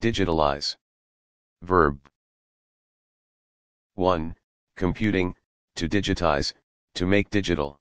Digitalize. Verb. 1. Computing, to digitize, to make digital.